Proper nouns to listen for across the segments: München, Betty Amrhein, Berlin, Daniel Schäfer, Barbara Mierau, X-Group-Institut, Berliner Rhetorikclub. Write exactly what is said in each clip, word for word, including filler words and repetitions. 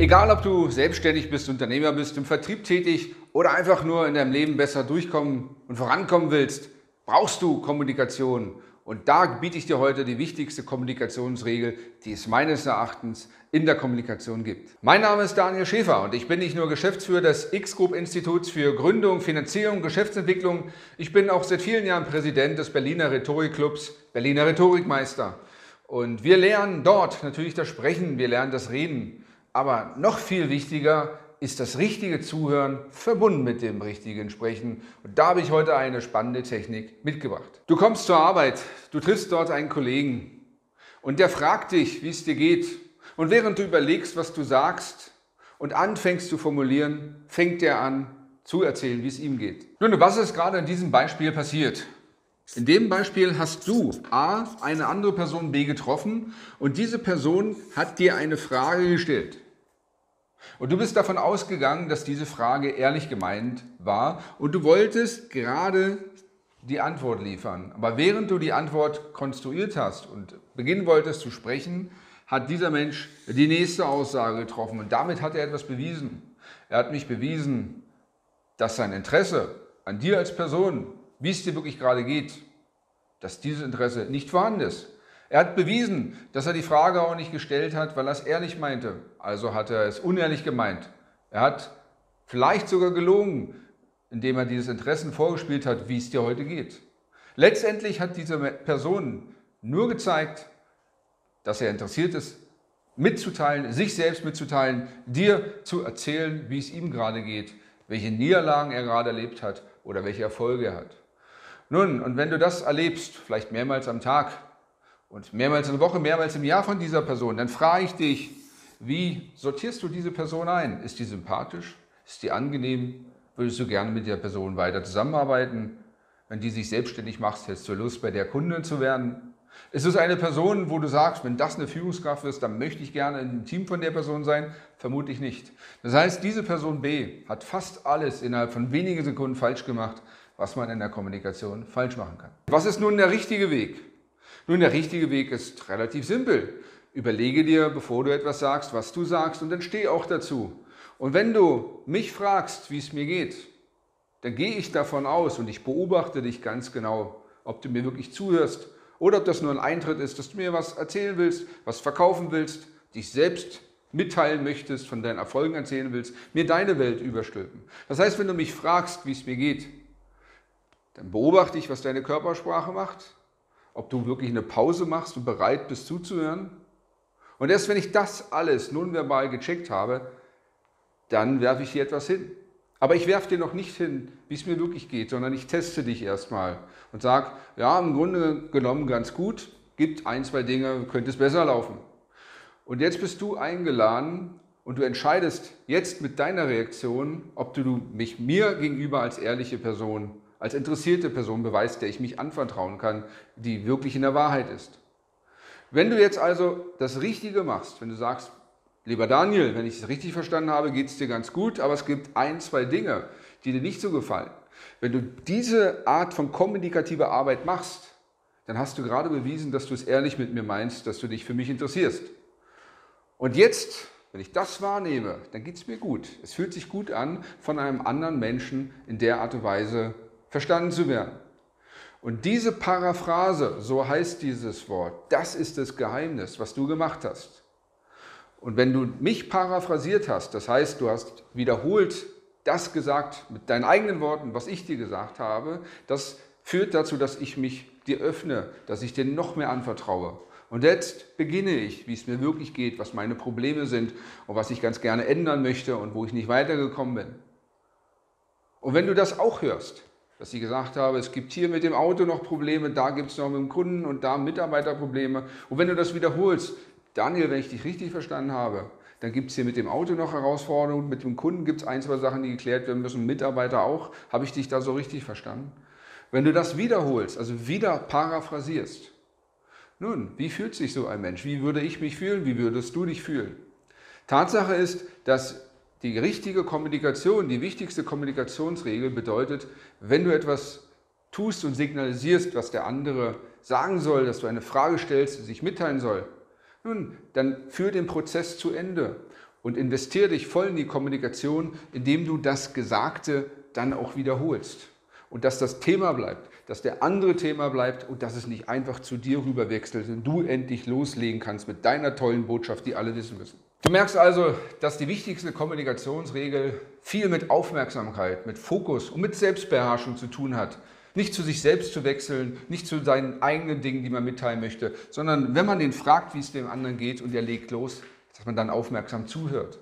Egal, ob du selbstständig bist, Unternehmer bist, im Vertrieb tätig oder einfach nur in deinem Leben besser durchkommen und vorankommen willst, brauchst du Kommunikation. Und da biete ich dir heute die wichtigste Kommunikationsregel, die es meines Erachtens in der Kommunikation gibt. Mein Name ist Daniel Schäfer und ich bin nicht nur Geschäftsführer des X-Group-Instituts für Gründung, Finanzierung, Geschäftsentwicklung. Ich bin auch seit vielen Jahren Präsident des Berliner Rhetorikclubs, Berliner Rhetorikmeister. Und wir lernen dort natürlich das Sprechen, wir lernen das Reden. Aber noch viel wichtiger ist das richtige Zuhören verbunden mit dem richtigen Sprechen. Und da habe ich heute eine spannende Technik mitgebracht. Du kommst zur Arbeit, du triffst dort einen Kollegen und der fragt dich, wie es dir geht. Und während du überlegst, was du sagst und anfängst zu formulieren, fängt er an zu erzählen, wie es ihm geht. Nun, was ist gerade in diesem Beispiel passiert? In dem Beispiel hast du A, eine andere Person B getroffen und diese Person hat dir eine Frage gestellt. Und du bist davon ausgegangen, dass diese Frage ehrlich gemeint war und du wolltest gerade die Antwort liefern. Aber während du die Antwort konstruiert hast und beginnen wolltest zu sprechen, hat dieser Mensch die nächste Aussage getroffen und damit hat er etwas bewiesen. Er hat mich bewiesen, dass sein Interesse an dir als Person, wie es dir wirklich gerade geht, dass dieses Interesse nicht vorhanden ist. Er hat bewiesen, dass er die Frage auch nicht gestellt hat, weil er es ehrlich meinte. Also hat er es unehrlich gemeint. Er hat vielleicht sogar gelogen, indem er dieses Interesse vorgespielt hat, wie es dir heute geht. Letztendlich hat diese Person nur gezeigt, dass er interessiert ist, mitzuteilen, sich selbst mitzuteilen, dir zu erzählen, wie es ihm gerade geht, welche Niederlagen er gerade erlebt hat oder welche Erfolge er hat. Nun, und wenn du das erlebst, vielleicht mehrmals am Tag und mehrmals in der Woche, mehrmals im Jahr von dieser Person, dann frage ich dich, wie sortierst du diese Person ein? Ist die sympathisch? Ist die angenehm? Würdest du gerne mit der Person weiter zusammenarbeiten? Wenn die sich selbstständig macht, hättest du Lust, bei der Kundin zu werden? Ist es eine Person, wo du sagst, wenn das eine Führungskraft ist, dann möchte ich gerne im Team von der Person sein? Vermutlich nicht. Das heißt, diese Person B hat fast alles innerhalb von wenigen Sekunden falsch gemacht, was man in der Kommunikation falsch machen kann. Was ist nun der richtige Weg? Nun, der richtige Weg ist relativ simpel. Überlege dir, bevor du etwas sagst, was du sagst und dann steh auch dazu. Und wenn du mich fragst, wie es mir geht, dann gehe ich davon aus und ich beobachte dich ganz genau, ob du mir wirklich zuhörst oder ob das nur ein Eintritt ist, dass du mir was erzählen willst, was verkaufen willst, dich selbst mitteilen möchtest, von deinen Erfolgen erzählen willst, mir deine Welt überstülpen. Das heißt, wenn du mich fragst, wie es mir geht, dann beobachte ich, was deine Körpersprache macht, ob du wirklich eine Pause machst und bereit bist zuzuhören. Und erst wenn ich das alles nun verbal gecheckt habe, dann werfe ich dir etwas hin. Aber ich werfe dir noch nicht hin, wie es mir wirklich geht, sondern ich teste dich erstmal und sage, ja, im Grunde genommen ganz gut, gibt ein, zwei Dinge, könnte es besser laufen. Und jetzt bist du eingeladen und du entscheidest jetzt mit deiner Reaktion, ob du mich mir gegenüber als ehrliche Person, als interessierte Person beweist, der ich mich anvertrauen kann, die wirklich in der Wahrheit ist. Wenn du jetzt also das Richtige machst, wenn du sagst, lieber Daniel, wenn ich es richtig verstanden habe, geht es dir ganz gut, aber es gibt ein, zwei Dinge, die dir nicht so gefallen. Wenn du diese Art von kommunikativer Arbeit machst, dann hast du gerade bewiesen, dass du es ehrlich mit mir meinst, dass du dich für mich interessierst. Und jetzt, wenn ich das wahrnehme, dann geht es mir gut. Es fühlt sich gut an, von einem anderen Menschen in der Art und Weise verstanden zu werden. Und diese Paraphrase, so heißt dieses Wort, das ist das Geheimnis, was du gemacht hast. Und wenn du mich paraphrasiert hast, das heißt, du hast wiederholt das gesagt mit deinen eigenen Worten, was ich dir gesagt habe, das führt dazu, dass ich mich dir öffne, dass ich dir noch mehr anvertraue. Und jetzt beginne ich, wie es mir wirklich geht, was meine Probleme sind und was ich ganz gerne ändern möchte und wo ich nicht weitergekommen bin. Und wenn du das auch hörst, dass ich gesagt habe, es gibt hier mit dem Auto noch Probleme, da gibt es noch mit dem Kunden und da Mitarbeiterprobleme. Und wenn du das wiederholst, Daniel, wenn ich dich richtig verstanden habe, dann gibt es hier mit dem Auto noch Herausforderungen, mit dem Kunden gibt es ein, zwei Sachen, die geklärt werden müssen, Mitarbeiter auch. Habe ich dich da so richtig verstanden? Wenn du das wiederholst, also wieder paraphrasierst, nun, wie fühlt sich so ein Mensch? Wie würde ich mich fühlen? Wie würdest du dich fühlen? Tatsache ist, dass die richtige Kommunikation, die wichtigste Kommunikationsregel bedeutet, wenn du etwas tust und signalisierst, was der andere sagen soll, dass du eine Frage stellst, die sich mitteilen soll, nun, dann führ den Prozess zu Ende und investiere dich voll in die Kommunikation, indem du das Gesagte dann auch wiederholst. Und dass das Thema bleibt, dass der andere Thema bleibt und dass es nicht einfach zu dir rüberwechselt und du endlich loslegen kannst mit deiner tollen Botschaft, die alle wissen müssen. Du merkst also, dass die wichtigste Kommunikationsregel viel mit Aufmerksamkeit, mit Fokus und mit Selbstbeherrschung zu tun hat. Nicht zu sich selbst zu wechseln, nicht zu seinen eigenen Dingen, die man mitteilen möchte, sondern wenn man den fragt, wie es dem anderen geht und er legt los, dass man dann aufmerksam zuhört.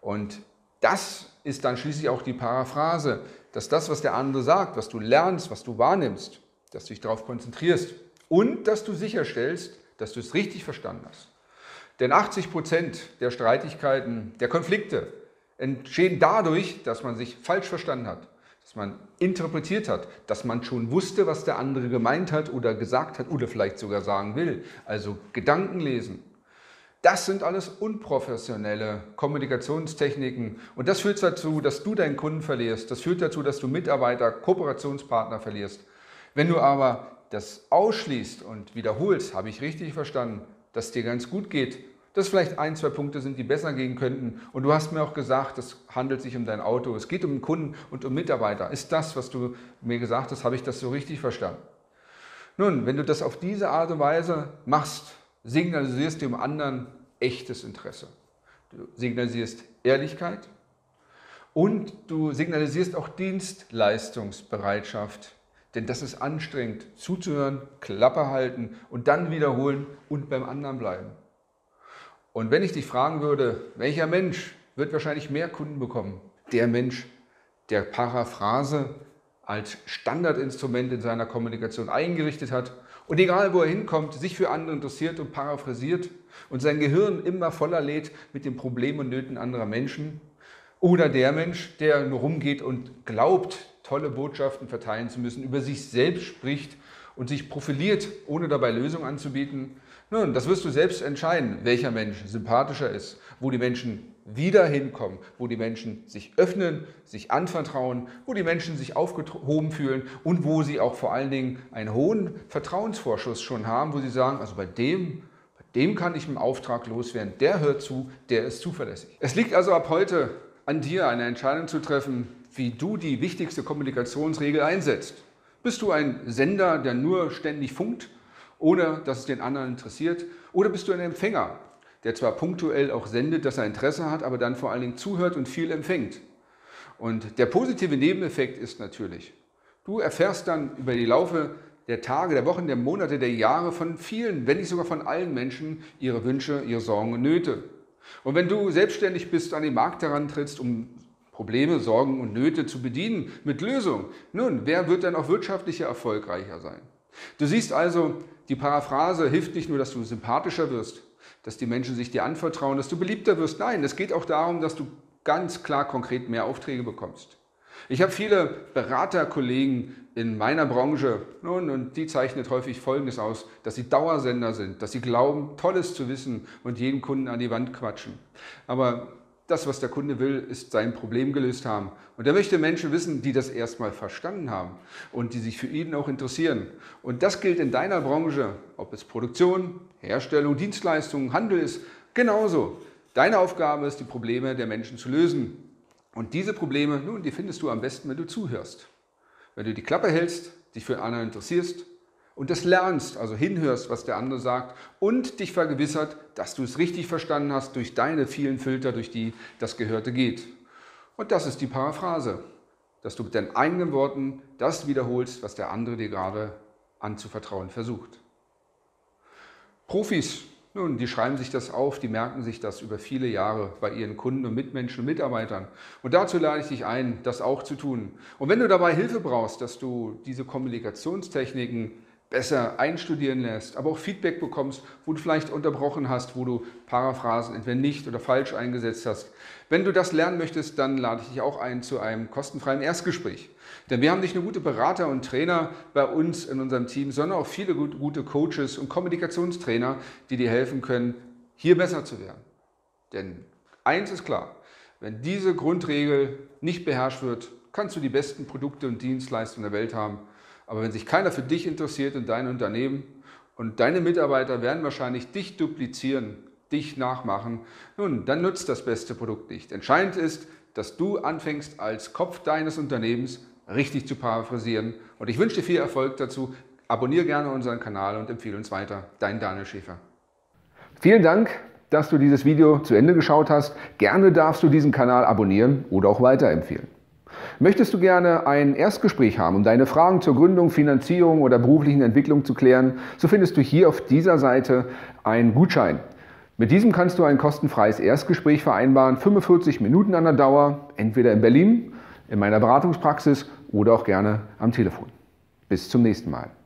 Und das ist dann schließlich auch die Paraphrase, dass das, was der andere sagt, was du lernst, was du wahrnimmst, dass du dich darauf konzentrierst und dass du sicherstellst, dass du es richtig verstanden hast. Denn achtzig Prozent der Streitigkeiten, der Konflikte entstehen dadurch, dass man sich falsch verstanden hat, dass man interpretiert hat, dass man schon wusste, was der andere gemeint hat oder gesagt hat oder vielleicht sogar sagen will. Also Gedanken lesen. Das sind alles unprofessionelle Kommunikationstechniken und das führt dazu, dass du deinen Kunden verlierst. Das führt dazu, dass du Mitarbeiter, Kooperationspartner verlierst. Wenn du aber das ausschließt und wiederholst, habe ich richtig verstanden, dass es dir ganz gut geht, dass vielleicht ein, zwei Punkte sind, die besser gehen könnten und du hast mir auch gesagt, es handelt sich um dein Auto, es geht um Kunden und um Mitarbeiter. Ist das, was du mir gesagt hast, habe ich das so richtig verstanden? Nun, wenn du das auf diese Art und Weise machst, signalisierst dem anderen echtes Interesse. Du signalisierst Ehrlichkeit und du signalisierst auch Dienstleistungsbereitschaft. Denn das ist anstrengend, zuzuhören, Klappe halten und dann wiederholen und beim anderen bleiben. Und wenn ich dich fragen würde, welcher Mensch wird wahrscheinlich mehr Kunden bekommen? Der Mensch, der Paraphrase als Standardinstrument in seiner Kommunikation eingerichtet hat und egal wo er hinkommt, sich für andere interessiert und paraphrasiert und sein Gehirn immer voller lädt mit den Problemen und Nöten anderer Menschen oder der Mensch, der nur rumgeht und glaubt, tolle Botschaften verteilen zu müssen, über sich selbst spricht und sich profiliert, ohne dabei Lösungen anzubieten. Nun, das wirst du selbst entscheiden, welcher Mensch sympathischer ist, wo die Menschen wieder hinkommen, wo die Menschen sich öffnen, sich anvertrauen, wo die Menschen sich aufgehoben fühlen und wo sie auch vor allen Dingen einen hohen Vertrauensvorschuss schon haben, wo sie sagen, also bei dem, bei dem kann ich im Auftrag loswerden, der hört zu, der ist zuverlässig. Es liegt also ab heute an dir, eine Entscheidung zu treffen, wie du die wichtigste Kommunikationsregel einsetzt. Bist du ein Sender, der nur ständig funkt, ohne dass es den anderen interessiert, oder bist du ein Empfänger, der zwar punktuell auch sendet, dass er Interesse hat, aber dann vor allen Dingen zuhört und viel empfängt. Und der positive Nebeneffekt ist natürlich, du erfährst dann über die Laufe der Tage, der Wochen, der Monate, der Jahre von vielen, wenn nicht sogar von allen Menschen, ihre Wünsche, ihre Sorgen und Nöte. Und wenn du selbstständig bist, an den Markt herantrittst, um Probleme, Sorgen und Nöte zu bedienen mit Lösungen, nun, wer wird dann auch wirtschaftlicher erfolgreicher sein? Du siehst also, die Paraphrase hilft nicht nur, dass du sympathischer wirst, dass die Menschen sich dir anvertrauen, dass du beliebter wirst. Nein, es geht auch darum, dass du ganz klar konkret mehr Aufträge bekommst. Ich habe viele Beraterkollegen in meiner Branche, nun, und die zeichnet häufig Folgendes aus, dass sie Dauersender sind, dass sie glauben, Tolles zu wissen und jeden Kunden an die Wand quatschen. Aber das, was der Kunde will, ist sein Problem gelöst haben. Und er möchte Menschen wissen, die das erstmal verstanden haben und die sich für ihn auch interessieren. Und das gilt in deiner Branche, ob es Produktion, Herstellung, Dienstleistungen, Handel ist, genauso. Deine Aufgabe ist, die Probleme der Menschen zu lösen. Und diese Probleme, nun, die findest du am besten, wenn du zuhörst. Wenn du die Klappe hältst, dich für den anderen interessierst und das lernst, also hinhörst, was der andere sagt und dich vergewissert, dass du es richtig verstanden hast durch deine vielen Filter, durch die das Gehörte geht. Und das ist die Paraphrase, dass du mit deinen eigenen Worten das wiederholst, was der andere dir gerade anzuvertrauen versucht. Profis, nun, die schreiben sich das auf, die merken sich das über viele Jahre bei ihren Kunden und Mitmenschen und Mitarbeitern. Und dazu lade ich dich ein, das auch zu tun. Und wenn du dabei Hilfe brauchst, dass du diese Kommunikationstechniken besser einstudieren lässt, aber auch Feedback bekommst, wo du vielleicht unterbrochen hast, wo du Paraphrasen entweder nicht oder falsch eingesetzt hast. Wenn du das lernen möchtest, dann lade ich dich auch ein zu einem kostenfreien Erstgespräch. Denn wir haben nicht nur gute Berater und Trainer bei uns in unserem Team, sondern auch viele gute Coaches und Kommunikationstrainer, die dir helfen können, hier besser zu werden. Denn eins ist klar, wenn diese Grundregel nicht beherrscht wird, kannst du die besten Produkte und Dienstleistungen der Welt haben. Aber wenn sich keiner für dich interessiert und dein Unternehmen und deine Mitarbeiter werden wahrscheinlich dich duplizieren, dich nachmachen, nun, dann nutzt das beste Produkt nicht. Entscheidend ist, dass du anfängst, als Kopf deines Unternehmens richtig zu paraphrasieren. Und ich wünsche dir viel Erfolg dazu. Abonniere gerne unseren Kanal und empfehle uns weiter. Dein Daniel Schäfer. Vielen Dank, dass du dieses Video zu Ende geschaut hast. Gerne darfst du diesen Kanal abonnieren oder auch weiterempfehlen. Möchtest du gerne ein Erstgespräch haben, um deine Fragen zur Gründung, Finanzierung oder beruflichen Entwicklung zu klären, so findest du hier auf dieser Seite einen Gutschein. Mit diesem kannst du ein kostenfreies Erstgespräch vereinbaren, fünfundvierzig Minuten an der Dauer, entweder in Berlin, in meiner Beratungspraxis oder auch gerne am Telefon. Bis zum nächsten Mal.